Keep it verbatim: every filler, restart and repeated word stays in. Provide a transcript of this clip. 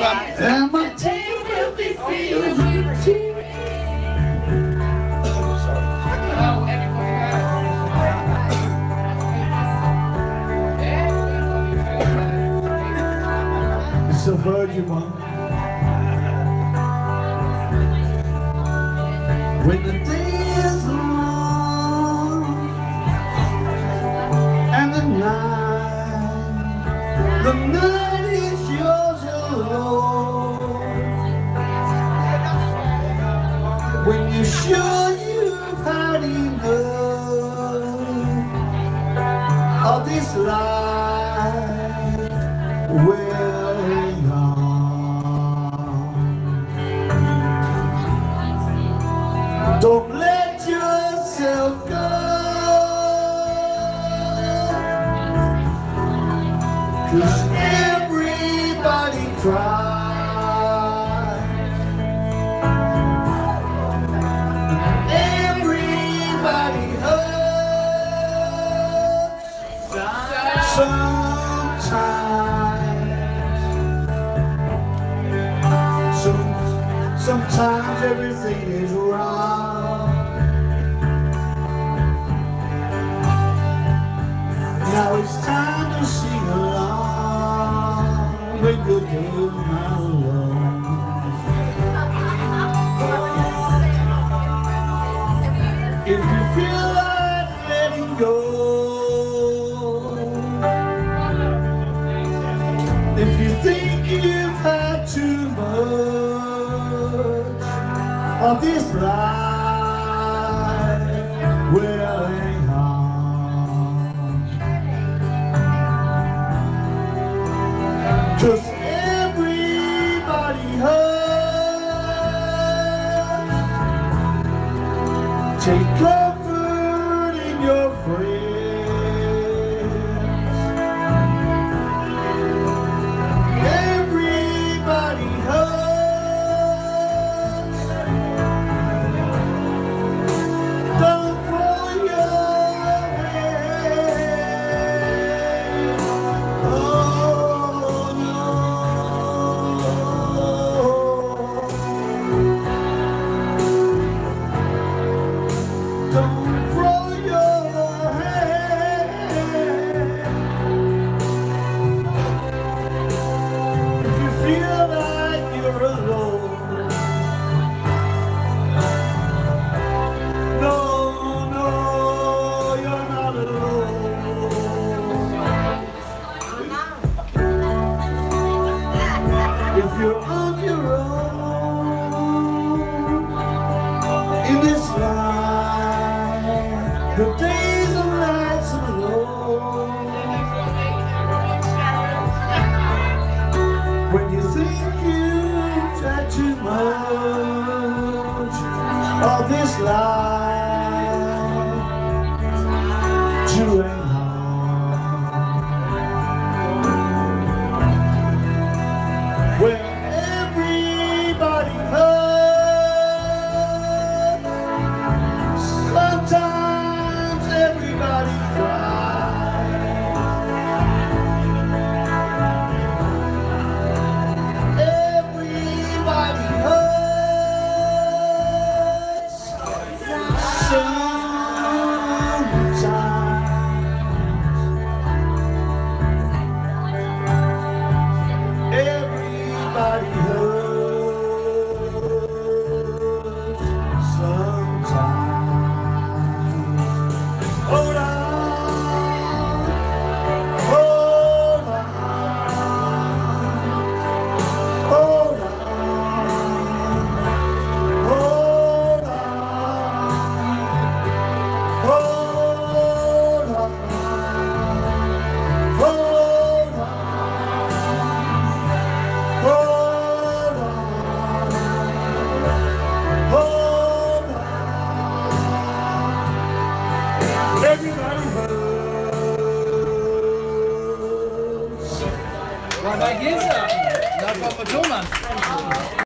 something. And my team will be filled with tears. It's a virgin, Mom. When the day is long and the night, the night is yours alone. When you're sure you've had enough of this life, well, don't let yourself go, cause everybody cries, everybody hurts sometimes. So, sometimes everything is wrong. Now it's time to sing along with the day of my love. If you feel like letting go, if you think you've had too much of this life, well, hang on. Cause everybody hurts. Take comfort in your friends. Everybody hurts. Don't throw your hands. Oh, you're on your own in this life. The days and nights are long. When you think you've tried too much of this life, too late. Rabbi Ginza, Rabbi Jonas.